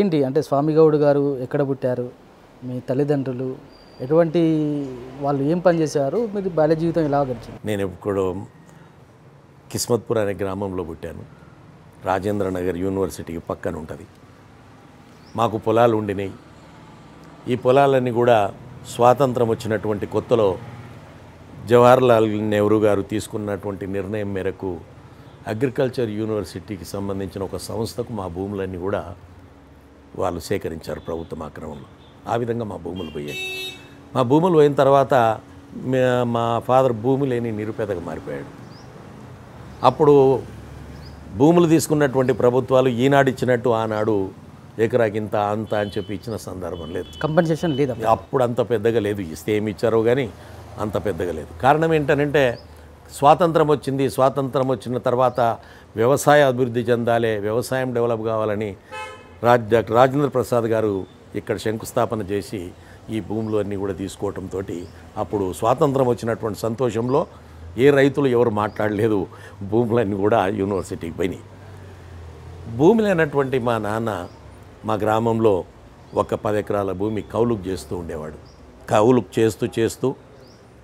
ఏంటి అంటే స్వామి గౌడ్ గారు ఎక్కడ పుట్టారు, మీ తల్లిదండ్రులు ఎటువంటి వాళ్ళు, ఏం పని చేశారు, మీ బాల్య జీవితం ఎలా గడిచింది? నేను ఎప్పుడు కిస్మత్పూర్ అనే గ్రామంలో పుట్టాను. రాజేంద్ర నగర్ యూనివర్సిటీకి పక్కన ఉంటుంది. మాకు పొలాలు ఉండినాయి. ఈ పొలాలన్నీ కూడా స్వాతంత్రం వచ్చినటువంటి కొత్తలో జవహర్ లాల్ నెహ్రూ గారు తీసుకున్నటువంటి నిర్ణయం మేరకు అగ్రికల్చర్ యూనివర్సిటీకి సంబంధించిన ఒక సంస్థకు మా భూములన్నీ కూడా వాళ్ళు సేకరించారు ప్రభుత్వం ఆక్రమణలో. ఆ విధంగా మా భూములు పోయాయి. మా భూములు పోయిన తర్వాత మా ఫాదర్ భూమి లేని నిరుపేదగా మారిపోయాడు. అప్పుడు భూములు తీసుకున్నటువంటి ప్రభుత్వాలు ఈనాడు ఇచ్చినట్టు ఆనాడు ఎకరాకి ఇంత అంత అని చెప్పి ఇచ్చిన సందర్భం లేదు. కంపెన్సేషన్ లేదు. అప్పుడు అంత పెద్దగా లేదు. ఇస్తే ఏమి ఇచ్చారో కానీ అంత పెద్దగా లేదు. కారణం ఏంటంటే స్వాతంత్రం వచ్చింది. స్వాతంత్రం వచ్చిన తర్వాత వ్యవసాయ అభివృద్ధి చెందాలి, వ్యవసాయం డెవలప్ కావాలని రాజేంద్ర ప్రసాద్ గారు ఇక్కడ శంకుస్థాపన చేసి ఈ భూములు అన్నీ కూడా తీసుకోవటంతో అప్పుడు స్వాతంత్రం వచ్చినటువంటి సంతోషంలో ఏ రైతులు ఎవరు మాట్లాడలేదు. భూములన్నీ కూడా యూనివర్సిటీకి పోయినాయి. భూమి లేనటువంటి మా నాన్న మా గ్రామంలో ఒక 10 ఎకరాల భూమి కౌలుకు చేస్తూ ఉండేవాడు. కౌలుకు చేస్తూ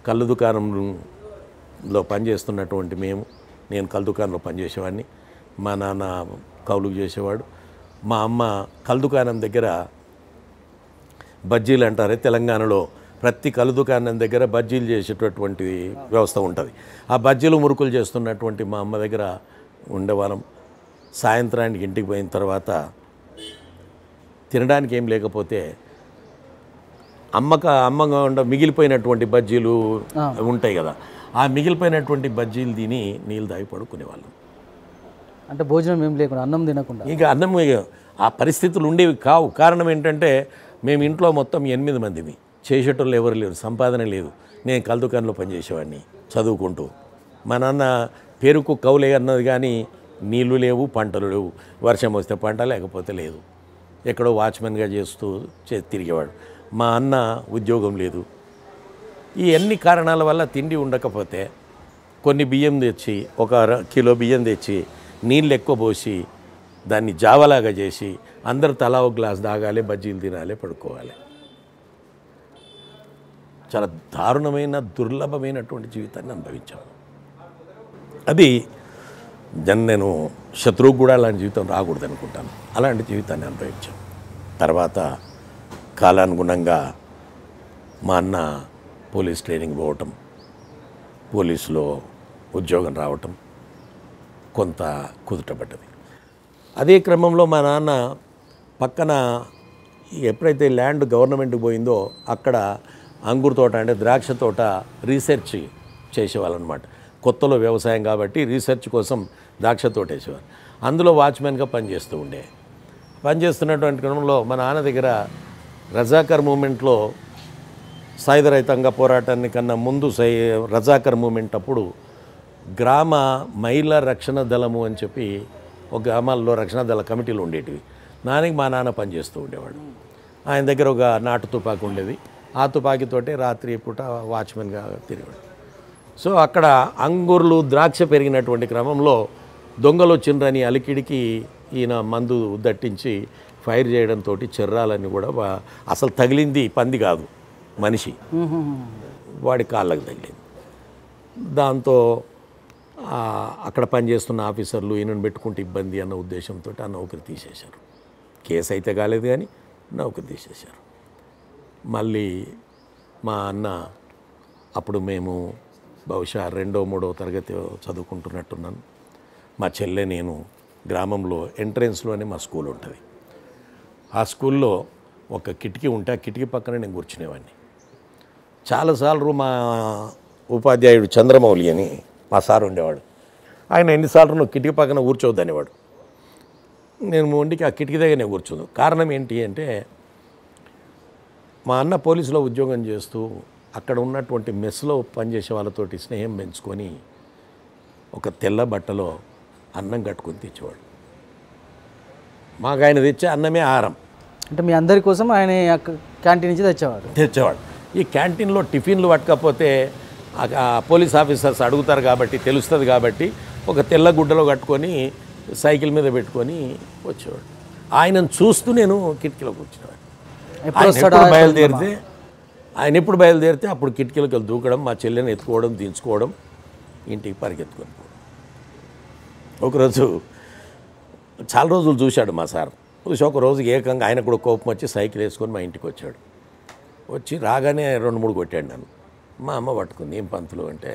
కళ్ళు దుకాణంలో పనిచేస్తున్నటువంటి నేను కళ్ళు దుకాణంలో పనిచేసేవాడిని. మా నాన్న కౌలుకు చేసేవాడు. మా అమ్మ కళ్ళు దుకాణం దగ్గర బజ్జీలు అంటారే, తెలంగాణలో ప్రతి కళ్ళు దుకాణం దగ్గర బజ్జీలు చేసేటటువంటి వ్యవస్థ ఉంటుంది. ఆ బజ్జీలు మురుకులు చేస్తున్నటువంటి మా అమ్మ దగ్గర ఉండేవాళ్ళం. సాయంత్రానికి ఇంటికి పోయిన తర్వాత తినడానికి ఏం లేకపోతే అమ్మగా ఉండ మిగిలిపోయినటువంటి బజ్జీలు ఉంటాయి కదా, ఆ మిగిలిపోయినటువంటి బజ్జీలు తిని నీళ్ళు తాగి పడుకునేవాళ్ళం. అంటే భోజనం ఏం లేకుండా, అన్నం తినకుండా. ఇక అన్నం ఆ పరిస్థితులు ఉండేవి కావు. కారణం ఏంటంటే మేము ఇంట్లో మొత్తం 8 మందిమి. చేసేటోళ్ళు ఎవరు లేరు, సంపాదన లేదు. నేను కళ్ళు దుకాణంలో పనిచేసేవాడిని చదువుకుంటూ. మా నాన్న పేరుకు కౌలే అన్నది కానీ నీళ్లు లేవు, పంటలు లేవు. వర్షం వస్తే పంట, లేకపోతే లేదు. ఎక్కడో వాచ్మెన్గా చేస్తూ తిరిగేవాడు. మా అన్న ఉద్యోగం లేదు. ఈ అన్ని కారణాల వల్ల తిండి ఉండకపోతే కొన్ని బియ్యం తెచ్చి, 1 కిలో బియ్యం తెచ్చి నీళ్ళు ఎక్కువ పోసి దాన్ని జావలాగా చేసి అందరు తలా 1 గ్లాస్ తాగాలి, బజ్జీలు తినాలి, పడుకోవాలి. చాలా దారుణమైన దుర్లభమైనటువంటి జీవితాన్ని అనుభవించాము. అది నేను శత్రువుకు కూడా అలాంటి జీవితం రాకూడదు అనుకుంటాను. అలాంటి జీవితాన్ని అనుభవించాం. తర్వాత కాలానుగుణంగా మా అన్న పోలీస్ ట్రైనింగ్ పోవటం, పోలీసులో ఉద్యోగం రావటం కొంత కుదుటపడ్డది. అదే క్రమంలో మా నాన్న పక్కన ఎప్పుడైతే ల్యాండ్ గవర్నమెంట్కి పోయిందో అక్కడ అంగురు తోట అంటే ద్రాక్ష తోట రీసెర్చ్ చేసేవాళ్ళు అనమాట. కొత్తలో వ్యవసాయం కాబట్టి రీసెర్చ్ కోసం ద్రాక్ష తోట వేసేవారు. అందులో వాచ్మెన్గా పనిచేస్తూ ఉండే. పనిచేస్తున్నటువంటి క్రమంలో మా నాన్న దగ్గర రజాకర్ మూమెంట్లో సాయుధ రైతాంగ పోరాటాన్ని కన్నా ముందు రజాకర్ మూమెంట్ అప్పుడు గ్రామ మహిళా రక్షణ దళము అని చెప్పి ఒక గ్రామాల్లో రక్షణ దళ కమిటీలు ఉండేటివి. దానికి మా నాన్న పనిచేస్తూ ఉండేవాడు. ఆయన దగ్గర ఒక నాటు తుపాకి ఉండేది. ఆ తుపాకీతోటే రాత్రి పూట వాచ్మెన్గా తిరిగాడు. సో అక్కడ అంగూర్లు ద్రాక్ష పెరిగినటువంటి క్రమంలో దొంగలు వచ్చిండ్రని అలికిడికి ఈయన మందు దట్టించి ఫైర్ చేయడంతో చెర్రాలని కూడా అసలు తగిలింది పంది కాదు, మనిషి. వాడి కాళ్ళకు తగిలింది. దాంతో అక్కడ పనిచేస్తున్న ఆఫీసర్లు ఈయనను పెట్టుకుంటే ఇబ్బంది అన్న ఉద్దేశంతో ఆ నౌకరి తీసేశారు. కేసు అయితే కాలేదు కానీ నౌకరి తీసేశారు. మళ్ళీ మా అన్న అప్పుడు మేము బహుశా 2వ 3వ తరగతి చదువుకుంటున్నట్టున్నాను. మా చెల్లె నేను గ్రామంలో ఎంట్రెన్స్లోనే మా స్కూల్ ఉంటుంది. ఆ స్కూల్లో ఒక కిటికీ ఉంటే ఆ కిటికీ పక్కన నేను కూర్చునేవాడిని. చాలాసార్లు మా ఉపాధ్యాయుడు చంద్రమౌళి అని మా సార్ ఉండేవాడు. ఆయన ఎన్నిసార్లు నువ్వు కిటికీ పక్కన కూర్చోవద్దు అనేవాడు. నేను మొండికి ఆ కిటికీ దగ్గరనే కూర్చున్నాను. కారణం ఏంటి అంటే మా అన్న పోలీసులో ఉద్యోగం చేస్తూ అక్కడ ఉన్నటువంటి మెస్లో పనిచేసే వాళ్ళతోటి స్నేహం పెంచుకొని ఒక తెల్ల బట్టలో అన్నం కట్టుకొని తెచ్చేవాడు. మాకు ఆయన తెచ్చే అన్నమే ఆహారం. అంటే మీ అందరి కోసం ఆయన క్యాంటీన్ నుంచి తెచ్చేవాడు. ఈ క్యాంటీన్లో టిఫిన్లు పట్టకపోతే పోలీస్ ఆఫీసర్స్ అడుగుతారు కాబట్టి, తెలుస్తుంది కాబట్టి, ఒక తెల్ల గుడ్డలో కట్టుకొని సైకిల్ మీద పెట్టుకొని వచ్చేవాడు. ఆయనను చూస్తూ నేను కిటికీలోకి వచ్చేవాడిని. ఆయన ఎప్పుడు బయలుదేరితే అప్పుడు కిటికీలోకి వెళ్ళి దూకడం, మా చెల్లెని ఎత్తుకోవడం, దించుకోవడం, ఇంటికి పరిగెత్తుకొని పోవడం. ఒకరోజు చాలా రోజులు చూశాడు మా సార్. చూసి ఒకరోజు ఏకంగా ఆయన కూడా కోపం వచ్చి సైకిల్ వేసుకొని మా ఇంటికి వచ్చాడు. వచ్చి రాగానే 2-3 కొట్టాడు నన్ను. మా అమ్మ పట్టుకుంది, ఏం పంతులు అంటే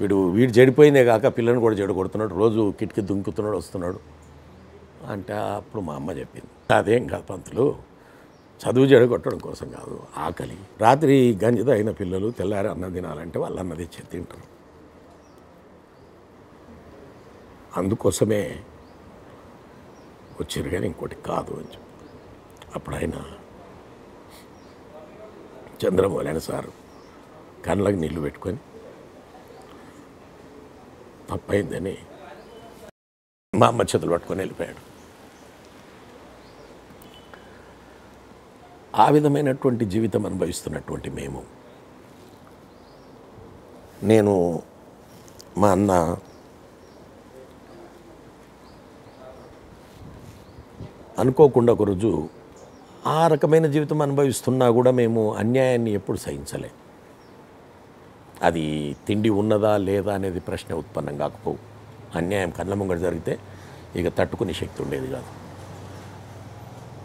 వీడు చెడిపోయిందే కాక పిల్లని కూడా చెడు కొడుతున్నాడు, రోజు కిటికీ దుంకుతున్నాడు, వస్తున్నాడు అంటే అప్పుడు మా అమ్మ చెప్పింది, అదేం కాదు పంతులు, చదువు జడగొట్టడం కోసం కాదు, ఆకలి. రాత్రి గంజిద అయిన పిల్లలు తెల్లారి అన్నం తినాలంటే వాళ్ళు అన్నది చేతి తింటారు, అందుకోసమే వచ్చారు, కానీ ఇంకోటి కాదు అని చెప్పి. అప్పుడు ఆయన చంద్రమౌళి అని సారు కళ్ళకి నీళ్లు పెట్టుకొని తప్పైందని మా అమ్మ చేతులు పట్టుకొని వెళ్ళిపోయాడు. ఆ విధమైనటువంటి జీవితం అనుభవిస్తున్నటువంటి మేము, నేను, మా అన్న, అనుకోకుండా ఒకరోజు ఆ రకమైన జీవితం అనుభవిస్తున్నా కూడా మేము అన్యాయాన్ని ఎప్పుడు సహించలే. అది తిండి ఉన్నదా లేదా అనేది ప్రశ్న ఉత్పన్నం కాకపోవు. అన్యాయం కళ్ళ ముంగట జరిగితే ఇక తట్టుకునే శక్తి ఉండేది కాదు.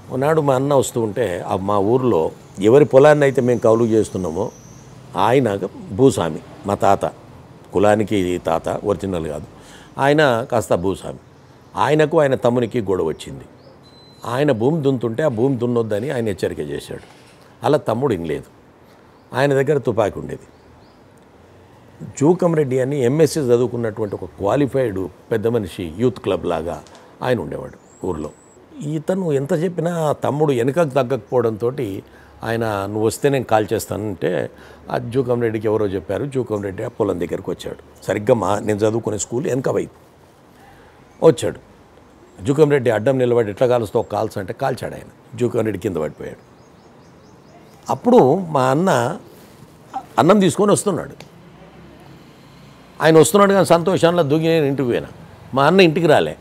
ఒకనాడు మా అన్న వస్తూ ఉంటే మా ఊర్లో ఎవరి పొలాన్ని అయితే మేము కౌలు చేస్తున్నామో ఆయన భూస్వామి, మా తాత, కులానికి తాత, ఒరిజినల్ కాదు, ఆయన కాస్త భూస్వామి. ఆయనకు ఆయన తమ్మునికి గొడవ వచ్చింది. ఆయన భూమి దున్నుతుంటే ఆ భూమి దున్నొద్దని ఆయన హెచ్చరిక చేశాడు. అలా తమ్ముడు ఇనలేదు. ఆయన దగ్గర తుపాకీ ఉండేది. జూకంరెడ్డి అని ఎంఎస్సీ చదువుకున్నటువంటి ఒక క్వాలిఫైడ్ పెద్ద మనిషి, యూత్ క్లబ్ లాగా ఆయన ఉండేవాడు ఊర్లో. ఇతను ఎంత చెప్పినా తమ్ముడు వెనుకకు తగ్గకపోవడంతో ఆయన, నువ్వు వస్తే నేను కాల్ చేస్తానంటే ఆ జూకంరెడ్డికి ఎవరో చెప్పారు. జూకంరెడ్డి ఆ పొలం దగ్గరికి వచ్చాడు. సరిగ్గా నేను చదువుకునే స్కూల్ వెనక వైపు వచ్చాడు. జూకంరెడ్డి అడ్డం నిలబడి ఎట్లా కాలుస్తూ కాల్స్ అంటే కాల్చాడు. ఆయన జూకంరెడ్డి కింద పడిపోయాడు. అప్పుడు మా అన్న అన్నం తీసుకొని వస్తున్నాడు. ఆయన వస్తున్నాడు కానీ సంతోషంలో దూకి నేను ఇంటికి పోయినా. మా అన్న ఇంటికి రాలే.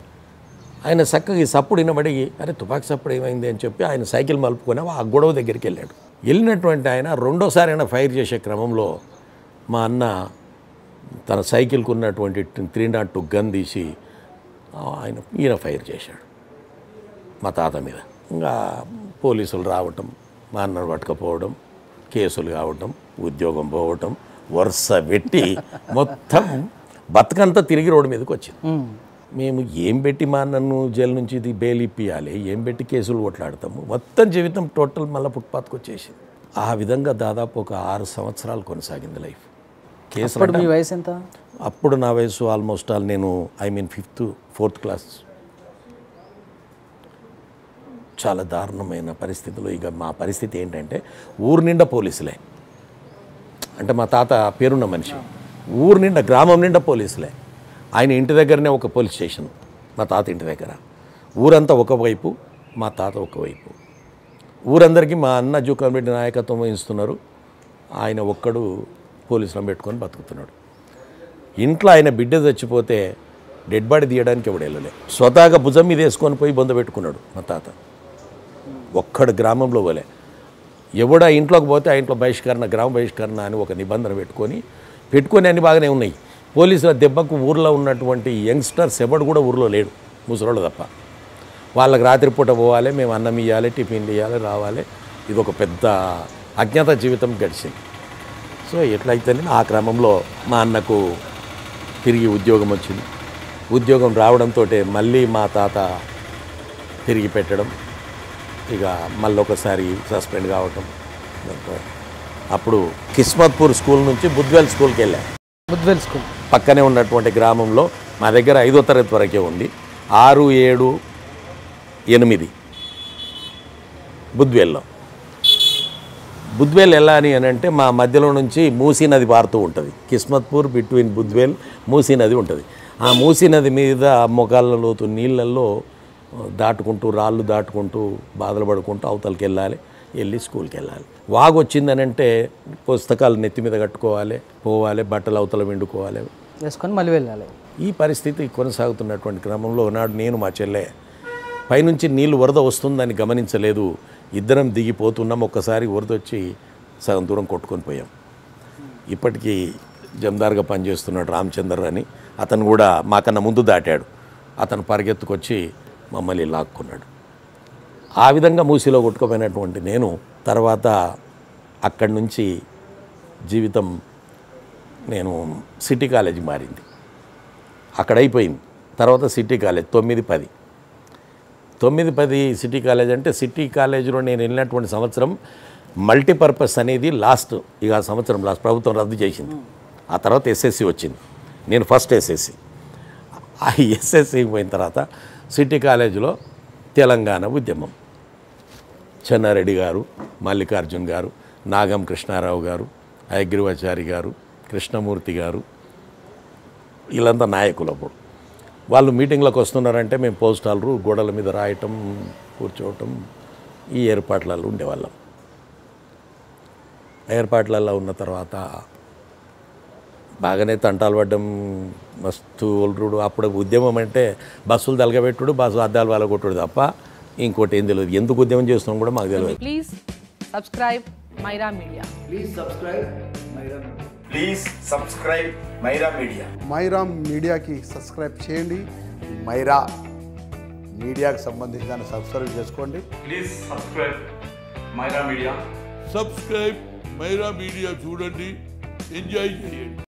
ఆయన చక్కగా సప్పుడు వినబడి, అరే తుపాకి సప్పుడు ఏమైంది అని చెప్పి ఆయన సైకిల్ మలుపుకొని ఆ గొడవ దగ్గరికి వెళ్ళాడు. వెళ్ళినటువంటి ఆయన రెండోసారి అయినా ఫైర్ చేసే క్రమంలో మా అన్న తన సైకిల్కు ఉన్నటువంటి 302 గన్ తీసి ఈయన ఫైర్ చేశాడు మా తాత మీద. ఇంకా పోలీసులు రావటం, మా అన్నను పట్టుకపోవడం, కేసులు కావటం, ఉద్యోగం పోవటం, వరుస పెట్టి మొత్తం బతుకంతా తిరిగి రోడ్డు మీదకి వచ్చింది. మేము ఏం పెట్టి మా అన్నను జైలు నుంచి ఇది బెయిల్ ఇప్పియాలి, ఏం పెట్టి కేసులు కొట్లాడతాము, మొత్తం జీవితం టోటల్ మళ్ళీ ఫుట్పాత్కి వచ్చేసింది. ఆ విధంగా దాదాపు ఒక 6 సంవత్సరాలు కొనసాగింది లైఫ్. కేసులు. మీ వయసు ఎంత? అప్పుడు నా వయసు ఆల్మోస్ట్ ఆల్ నేను ఫోర్త్ క్లాస్. చాలా దారుణమైన పరిస్థితులు. ఇక మా పరిస్థితి ఏంటంటే ఊరు నిండా పోలీసులే. అంటే మా తాత పేరున్న మనిషి. ఊరు నిండా, గ్రామం నిండా పోలీసులే. ఆయన ఇంటి దగ్గరనే ఒక పోలీస్ స్టేషన్ మా తాత ఇంటి దగ్గర. ఊరంతా ఒకవైపు, మా తాత ఒకవైపు. ఊరందరికీ మా అన్న జూకంరెడ్డి నాయకత్వం వహిస్తున్నారు. ఆయన ఒక్కడు పోలీసులను పెట్టుకొని బతుకుతున్నాడు. ఇంట్లో ఆయన బిడ్డ చచ్చిపోతే డెడ్ బాడీ తీయడానికి ఎవడు వెళ్ళలే. స్వతహాగా భుజం మీద వేసుకొని పోయి బొంద పెట్టుకున్నాడు మా తాత. ఒక్కడు గ్రామంలో పోలే. ఎవడా ఇంట్లోకి పోతే ఆ ఇంట్లో బహిష్కరణ, గ్రామ బహిష్కరణ అని ఒక నిబంధన పెట్టుకొని అన్ని బాగానే ఉన్నాయి. పోలీసుల దెబ్బకు ఊర్లో ఉన్నటువంటి యంగ్స్టర్స్ ఎవడు కూడా ఊర్లో లేడు, ముసలోళ్ళు తప్ప. వాళ్ళకి రాత్రిపూట పోవాలి, మేము అన్నం ఇవ్వాలి, టిఫిన్లు ఇవ్వాలి, రావాలి. ఇది ఒక పెద్ద అజ్ఞాత జీవితం గడిచింది. సో ఎట్లయితేనే ఆ క్రమంలో మా అన్నకు తిరిగి ఉద్యోగం వచ్చింది. ఉద్యోగం రావడంతో మళ్ళీ మా తాత తిరిగి పెట్టడం, ఇక మళ్ళీ ఒకసారి సస్పెండ్ కావటం. అప్పుడు కిస్మత్పూర్ స్కూల్ నుంచి బుద్వెల్ స్కూల్కి వెళ్ళాం. బుద్వెల్ స్కూల్ పక్కనే ఉన్నటువంటి గ్రామంలో. మా దగ్గర 5వ తరగతి వరకే ఉంది. 6, 7, 8 బుద్వెల్లో. బుద్వెల్ ఎలా అని అంటే మా మధ్యలో నుంచి మూసీ నది పారుతూ ఉంటుంది. కిస్మత్పూర్ బిట్వీన్ బుద్వెల్ మూసీ నది ఉంటుంది. ఆ మూసీ నది మీద మొగాళ్ళ లోతు నీళ్ళల్లో దాటుకుంటూ, రాళ్ళు దాటుకుంటూ, బాధలు పడుకుంటూ అవతలకి వెళ్ళాలి, వెళ్ళి స్కూల్కి వెళ్ళాలి. వాగు వచ్చిందని అంటే పుస్తకాలు నెత్తి మీద కట్టుకోవాలి, పోవాలి, బట్టలు అవతల వండుకోవాలి, వేసుకొని మళ్ళీ వెళ్ళాలి. ఈ పరిస్థితి కొనసాగుతున్నటువంటి క్రమంలో నాడు నేను, మా చెల్లె పైనుంచి నీళ్లు వరద వస్తుందని గమనించలేదు. ఇద్దరం దిగిపోతున్నాం. ఒక్కసారి వరద వచ్చి సగం దూరం కొట్టుకొని పోయాం. ఇప్పటికీ జమదార్గా పనిచేస్తున్నాడు రామచంద్ర అని, అతను కూడా మాకన్నా ముందు దాటాడు. అతను పరిగెత్తుకొచ్చి మమ్మల్ని లాక్కున్నాడు. ఆ విధంగా మూసిలో కొట్టుకుపోయినటువంటి నేను తర్వాత అక్కడి నుంచి జీవితం నేను సిటీ కాలేజ్ మారింది. అక్కడ అయిపోయింది. తర్వాత సిటీ కాలేజ్ 9-10 సిటీ కాలేజ్ అంటే సిటీ కాలేజీలో నేను వెళ్ళినటువంటి సంవత్సరం మల్టీపర్పస్ అనేది లాస్ట్. ఇక ఆ సంవత్సరం లాస్ట్ ప్రభుత్వం రద్దు చేసింది. ఆ తర్వాత ఎస్ఎస్సి వచ్చింది. నేను ఫస్ట్ ఎస్ఎస్సి. ఆ ఎస్ఎస్సి పోయిన తర్వాత సిటీ కాలేజీలో తెలంగాణ ఉద్యమం, చెన్నారెడ్డి గారు, మల్లికార్జున్ గారు, నాగం కృష్ణారావు గారు, అయగ్రీవాచారి గారు, కృష్ణమూర్తి గారు, వీళ్ళంతా నాయకులు. అప్పుడు వాళ్ళు మీటింగ్లకు వస్తున్నారంటే మేము పోస్టాలు గోడల మీద రాయటం, కూర్చోవటం, ఈ ఏర్పాట్లలో ఉండేవాళ్ళం. ఏర్పాట్లలో ఉన్న తర్వాత బాగానే తంటాలు పడ్డం, మస్తు ఒలరుడు. అప్పుడు ఉద్యమం అంటే బస్సులు తలగబెట్టుడు, బస్సు అద్దాలు వాళ్ళ కొట్టుడు తప్ప ఇంకోటి ఏం తెలియదు. ఎందుకు ఉద్యమం చేస్తున్నాం కూడా మాకు తెలియదు. Please subscribe Myra media. Myra మీడియాకి సబ్స్క్రైబ్ చేయండి. మైరా మీడియాకి సంబంధించి దాన్ని సబ్స్క్రైబ్ చేసుకోండి. Please subscribe Myra media. Subscribe Myra media చూడండి, ఎంజాయ్ చేయండి.